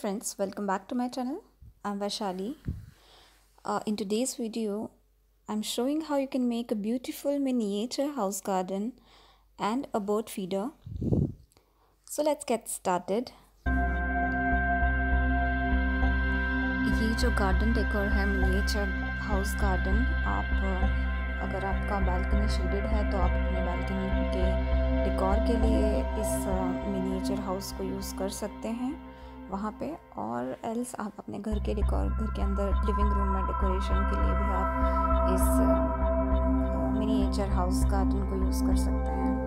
friends, welcome back to my channel. I'm Vaishali. In today's video, I'm showing how you can make a beautiful miniature house garden and a bird feeder. So let's get started. ये जो garden decor है miniature house garden, अगर आपका balcony shaded है तो आप अपने balcony के decor के लिए इस miniature house को use कर सकते हैं वहाँ पे, और एल्स आप अपने घर के डेकोर घर के अंदर लिविंग रूम में डेकोरेशन के लिए भी आप इस मिनिएचर हाउस गार्डन को यूज़ कर सकते हैं।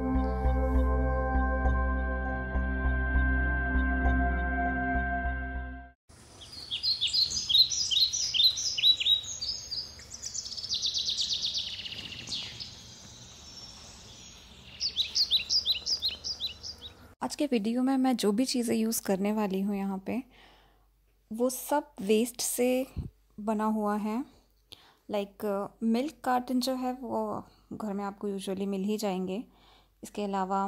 आज के वीडियो में मैं जो भी चीज़ें यूज़ करने वाली हूँ यहाँ पे, वो सब वेस्ट से बना हुआ है। लाइक मिल्क कार्टन जो है वो घर में आपको यूजुअली मिल ही जाएंगे। इसके अलावा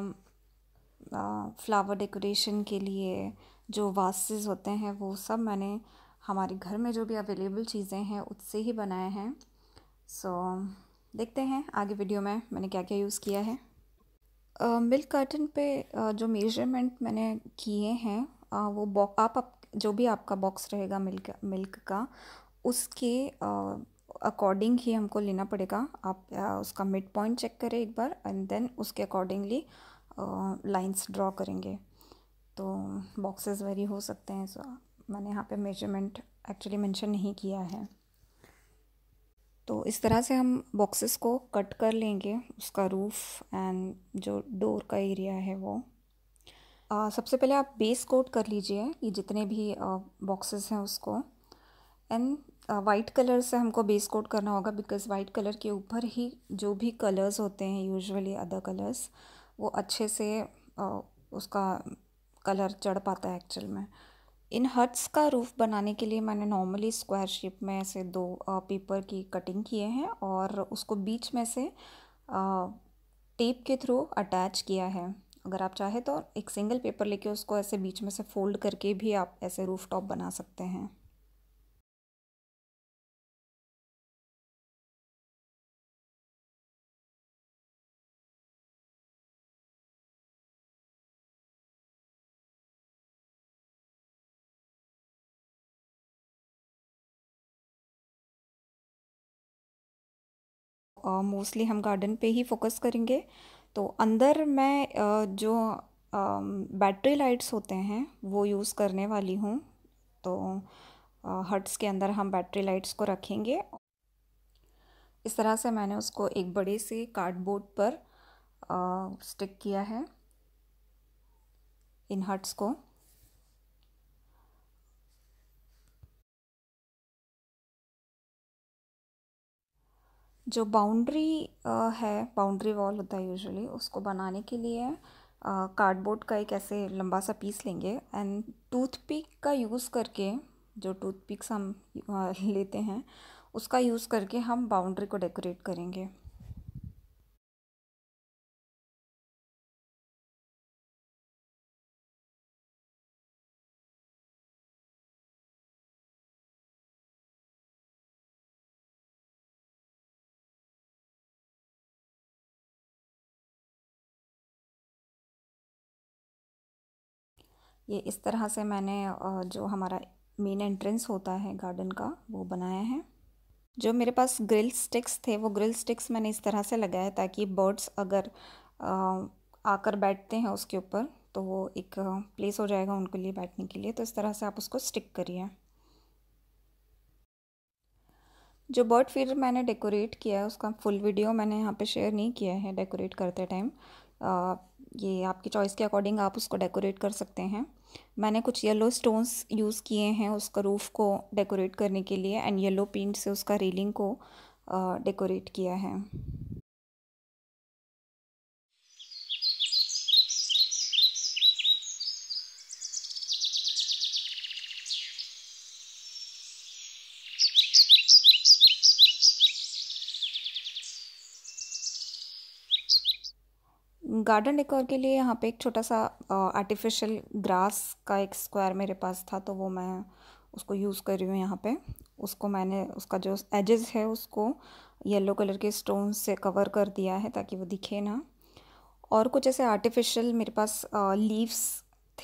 फ्लावर डेकोरेशन के लिए जो वासेस होते हैं वो सब मैंने हमारे घर में जो भी अवेलेबल चीज़ें हैं उससे ही बनाए हैं। सो देखते हैं आगे वीडियो में मैंने क्या क्या यूज़ किया है। मिल्क कार्टन पे जो मेजरमेंट मैंने किए हैं वो बॉक्स आप जो भी आपका बॉक्स रहेगा मिल्क का, उसके अकॉर्डिंग ही हमको लेना पड़ेगा। आप उसका मिड पॉइंट चेक करें एक बार एंड देन उसके अकॉर्डिंगली लाइंस ड्रॉ करेंगे। तो बॉक्सेस वेरी हो सकते हैं, सो मैंने यहाँ पे मेजरमेंट एक्चुअली मेंशन नहीं किया है। तो इस तरह से हम बॉक्सेस को कट कर लेंगे, उसका रूफ एंड जो डोर का एरिया है वो। सबसे पहले आप बेस कोट कर लीजिए ये जितने भी बॉक्सेस हैं उसको, एंड वाइट कलर से हमको बेस कोट करना होगा बिकॉज़ वाइट कलर के ऊपर ही जो भी कलर्स होते हैं यूजुअली अदर कलर्स, वो अच्छे से उसका कलर चढ़ पाता है एक्चुअल में। इन हट्स का रूफ़ बनाने के लिए मैंने नॉर्मली स्क्वायर शेप में ऐसे दो पेपर की कटिंग किए हैं और उसको बीच में से टेप के थ्रू अटैच किया है। अगर आप चाहे तो एक सिंगल पेपर लेके उसको ऐसे बीच में से फोल्ड करके भी आप ऐसे रूफ टॉप बना सकते हैं। मोस्टली हम गार्डन पे ही फोकस करेंगे। तो अंदर मैं जो बैटरी लाइट्स होते हैं वो यूज़ करने वाली हूँ। तो हट्स के अंदर हम बैटरी लाइट्स को रखेंगे। इस तरह से मैंने उसको एक बड़े से कार्डबोर्ड पर स्टिक किया है इन हट्स को। जो बाउंड्री है, बाउंड्री वॉल होता है यूजुअली, उसको बनाने के लिए कार्डबोर्ड का एक ऐसे लंबा सा पीस लेंगे एंड टूथपिक का यूज़ करके, जो टूथपिक्स हम लेते हैं उसका यूज़ करके हम बाउंड्री को डेकोरेट करेंगे। ये इस तरह से मैंने जो हमारा मेन एंट्रेंस होता है गार्डन का वो बनाया है। जो मेरे पास ग्रिल स्टिक्स थे वो ग्रिल स्टिक्स मैंने इस तरह से लगाए ताकि बर्ड्स अगर आकर बैठते हैं उसके ऊपर तो वो एक प्लेस हो जाएगा उनके लिए बैठने के लिए। तो इस तरह से आप उसको स्टिक करिए। जो बर्ड फीडर मैंने डेकोरेट किया है उसका फुल वीडियो मैंने यहाँ पे शेयर नहीं किया है डेकोरेट करते टाइम। ये आपकी चॉइस के अकॉर्डिंग आप उसको डेकोरेट कर सकते हैं। मैंने कुछ येलो स्टोन्स यूज़ किए हैं उसका रूफ़ को डेकोरेट करने के लिए एंड येलो पेंट से उसका रेलिंग को डेकोरेट किया है। गार्डन डेकोर के लिए यहाँ पे एक छोटा सा आर्टिफिशियल ग्रास का एक स्क्वायर मेरे पास था, तो वो मैं उसको यूज़ कर रही हूँ। यहाँ पे उसको मैंने उसका जो एजेस है उसको येलो कलर के स्टोन से कवर कर दिया है ताकि वो दिखे ना। और कुछ ऐसे आर्टिफिशियल मेरे पास लीव्स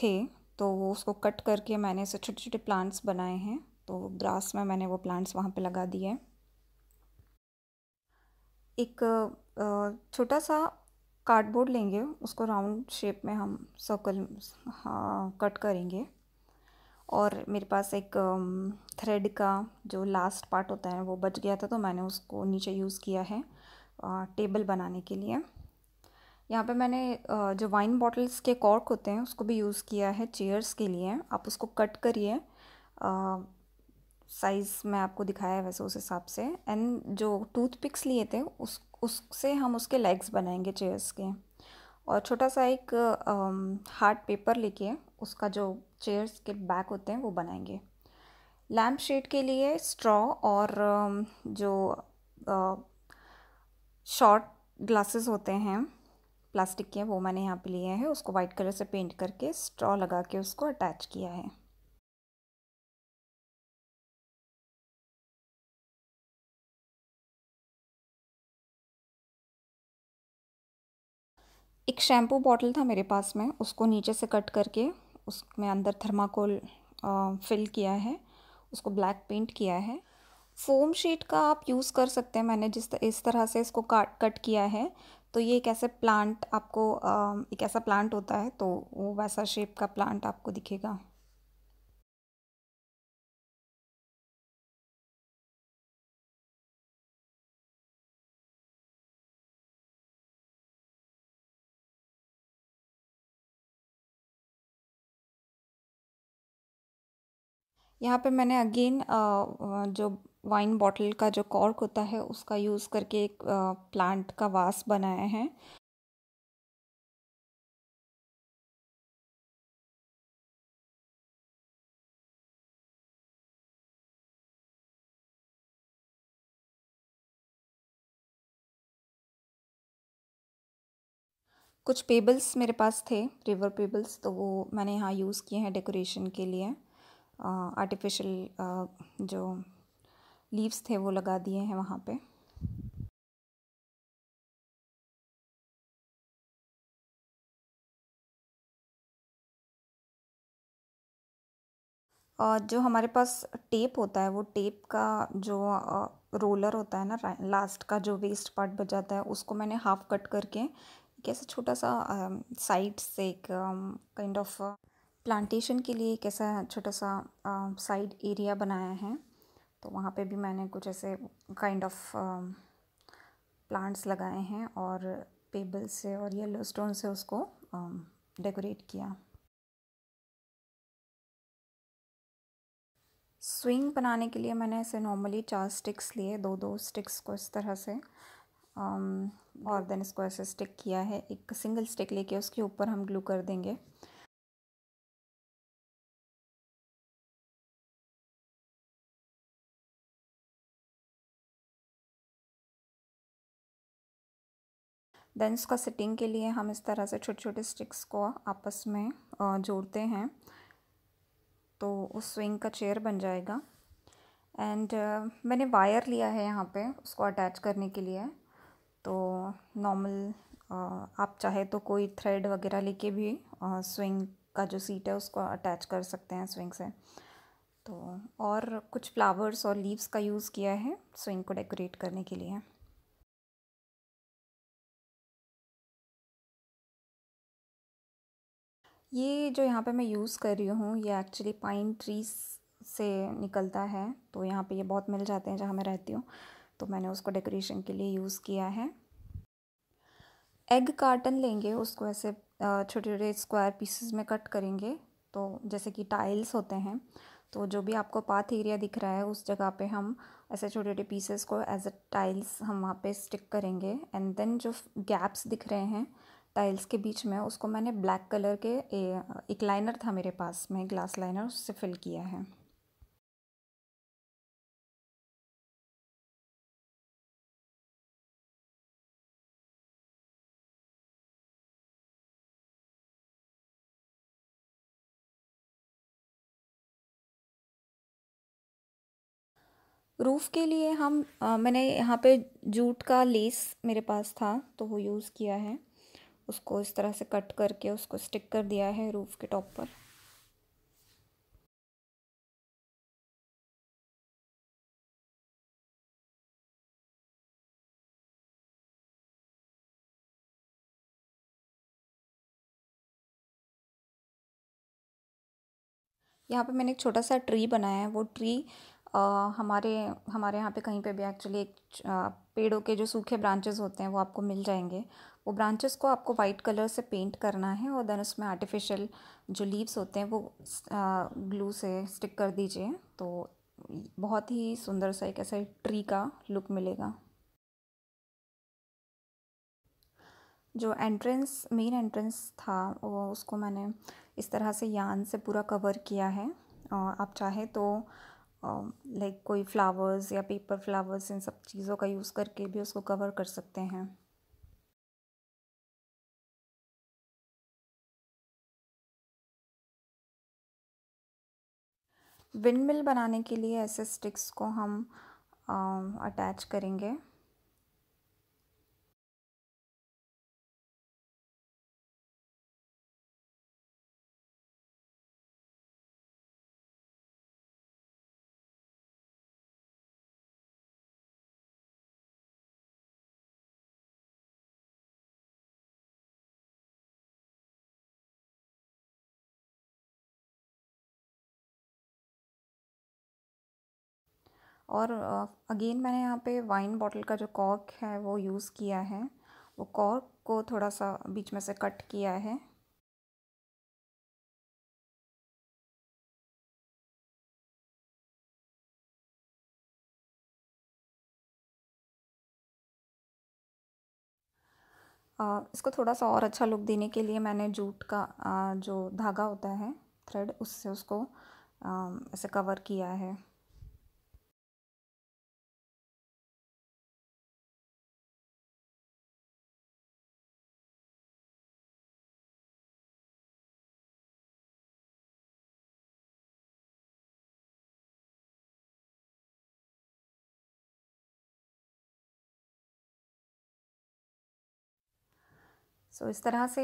थे, तो वो उसको कट करके मैंने ऐसे छोटे छोटे प्लांट्स बनाए हैं, तो ग्रास में मैंने वो प्लांट्स वहाँ पे लगा दिए। एक छोटा सा कार्डबोर्ड लेंगे, उसको राउंड शेप में हम सर्कल कट करेंगे। और मेरे पास एक थ्रेड का जो लास्ट पार्ट होता है वो बच गया था, तो मैंने उसको नीचे यूज़ किया है टेबल बनाने के लिए। यहाँ पे मैंने जो वाइन बॉटल्स के कॉर्क होते हैं उसको भी यूज़ किया है चेयर्स के लिए। आप उसको कट करिए, साइज़ मैं आपको दिखाया है वैसे उस हिसाब से। एंड जो टूथपिक्स लिए थे उससे हम उसके लेग्स बनाएंगे चेयर्स के। और छोटा सा एक हार्ड पेपर लेके उसका जो चेयर्स के बैक होते हैं वो बनाएंगे। लैम्प शेड के लिए स्ट्रॉ और जो शॉर्ट ग्लासेस होते हैं प्लास्टिक के, वो मैंने यहाँ पे लिए हैं। उसको वाइट कलर से पेंट करके स्ट्रॉ लगा के उसको अटैच किया है। एक शैम्पू बॉटल था मेरे पास में, उसको नीचे से कट करके उसमें अंदर थर्माकोल फिल किया है, उसको ब्लैक पेंट किया है। फोम शीट का आप यूज़ कर सकते हैं, मैंने इस तरह से इसको कट किया है। तो ये एक ऐसे प्लांट आपको एक ऐसा प्लांट होता है, तो वो वैसा शेप का प्लांट आपको दिखेगा। यहाँ पे मैंने अगेन जो वाइन बॉटल का जो कॉर्क होता है उसका यूज़ करके एक प्लांट का वास बनाया है। कुछ पेबल्स मेरे पास थे, रिवर पेबल्स, तो वो मैंने यहाँ यूज़ किए हैं डेकोरेशन के लिए। आर्टिफिशियल जो लीव्स थे वो लगा दिए हैं वहाँ पे। जो हमारे पास टेप होता है, वो टेप का जो रोलर होता है ना, लास्ट का जो वेस्ट पार्ट बच जाता है उसको मैंने हाफ कट करके कैसे छोटा सा साइड से एक काइंड ऑफ प्लांटेशन के लिए एक ऐसा छोटा सा साइड एरिया बनाया है, तो वहाँ पे भी मैंने कुछ ऐसे काइंड ऑफ प्लांट्स लगाए हैं और पेबल से और येलो स्टोन से उसको डेकोरेट किया। स्विंग बनाने के लिए मैंने ऐसे नॉर्मली 4 स्टिक्स लिए, 2-2 स्टिक्स को इस तरह से और देन इसको ऐसे स्टिक किया है। एक सिंगल स्टिक लेके उसके ऊपर हम ग्लू कर देंगे। देन उसका सिटिंग के लिए हम इस तरह से छोटे छोटे स्टिक्स को आपस में जोड़ते हैं, तो उस स्विंग का चेयर बन जाएगा। एंड मैंने वायर लिया है यहाँ पे उसको अटैच करने के लिए। तो नॉर्मल आप चाहे तो कोई थ्रेड वगैरह लेके भी स्विंग का जो सीट है उसको अटैच कर सकते हैं स्विंग से। तो और कुछ फ्लावर्स और लीव्स का यूज़ किया है स्विंग को डेकोरेट करने के लिए। ये जो यहाँ पे मैं यूज़ कर रही हूँ ये एक्चुअली पाइन ट्रीज से निकलता है, तो यहाँ पे ये बहुत मिल जाते हैं जहाँ मैं रहती हूँ, तो मैंने उसको डेकोरेशन के लिए यूज़ किया है। एग कार्टन लेंगे, उसको ऐसे छोटे छोटे स्क्वायर पीसेस में कट करेंगे, तो जैसे कि टाइल्स होते हैं, तो जो भी आपको पाथ एरिया दिख रहा है उस जगह पे हम ऐसे छोटे छोटे पीसेस को एज अ टाइल्स हम वहाँ पे स्टिक करेंगे। एंड देन जो गैप्स दिख रहे हैं टाइल्स के बीच में, उसको मैंने ब्लैक कलर के एक लाइनर था मेरे पास में, ग्लास लाइनर, उससे फिल किया है। रूफ़ के लिए हम मैंने यहाँ पे जूट का लेस मेरे पास था तो वो यूज़ किया है। उसको इस तरह से कट करके उसको स्टिक कर दिया है रूफ़ के टॉप पर। यहाँ पे मैंने एक छोटा सा ट्री बनाया है। वो ट्री हमारे यहाँ पे कहीं पे भी एक्चुअली एक पेड़ों के जो सूखे ब्रांचेस होते हैं वो आपको मिल जाएंगे। वो ब्रांचेस को आपको वाइट कलर से पेंट करना है और देन उसमें आर्टिफिशियल जो लीव्स होते हैं वो ग्लू से स्टिक कर दीजिए, तो बहुत ही सुंदर सा एक ऐसा ट्री का लुक मिलेगा। जो एंट्रेंस मेन एंट्रेंस था वो उसको मैंने इस तरह से यान से पूरा कवर किया है। आप चाहे तो लाइक कोई फ्लावर्स या पेपर फ्लावर्स इन सब चीज़ों का यूज़ करके भी उसको कवर कर सकते हैं। विंड मिल बनाने के लिए ऐसे स्टिक्स को हम अटैच करेंगे। और अगेन मैंने यहाँ पे वाइन बॉटल का जो कॉर्क है वो यूज़ किया है। वो कॉर्क को थोड़ा सा बीच में से कट किया है। इसको थोड़ा सा और अच्छा लुक देने के लिए मैंने जूट का जो धागा होता है थ्रेड उससे उसको ऐसे कवर किया है। सो इस तरह से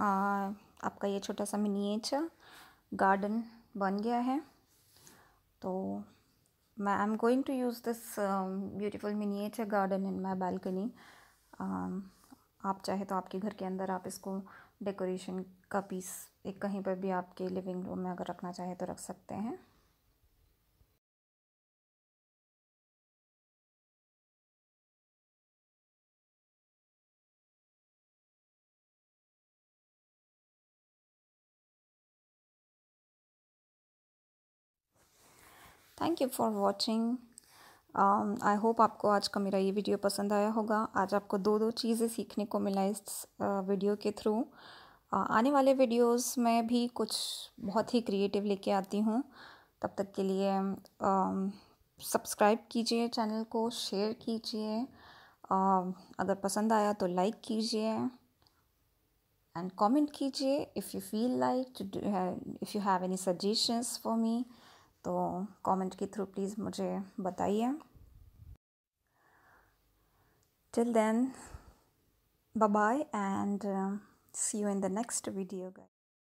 आपका ये छोटा सा मिनिएचर गार्डन बन गया है। तो मैं I am going to use this beautiful miniature garden in my balcony. आप चाहे तो आपके घर के अंदर आप इसको डेकोरेशन का पीस एक कहीं पर भी आपके लिविंग रूम में अगर रखना चाहे तो रख सकते हैं। Thank you for watching. I hope आपको आज का मेरा ये वीडियो पसंद आया होगा। आज आपको दो चीज़ें सीखने को मिला इस वीडियो के थ्रू। आने वाले वीडियोस में भी कुछ बहुत ही क्रिएटिव लेके आती हूँ। तब तक के लिए सब्सक्राइब कीजिए चैनल को, शेयर कीजिए, अगर पसंद आया तो लाइक कीजिए एंड कमेंट कीजिए if you feel like, if you have any suggestions for me तो कमेंट के थ्रू प्लीज़ मुझे बताइए। Till then bye bye and see you in the next video, guys.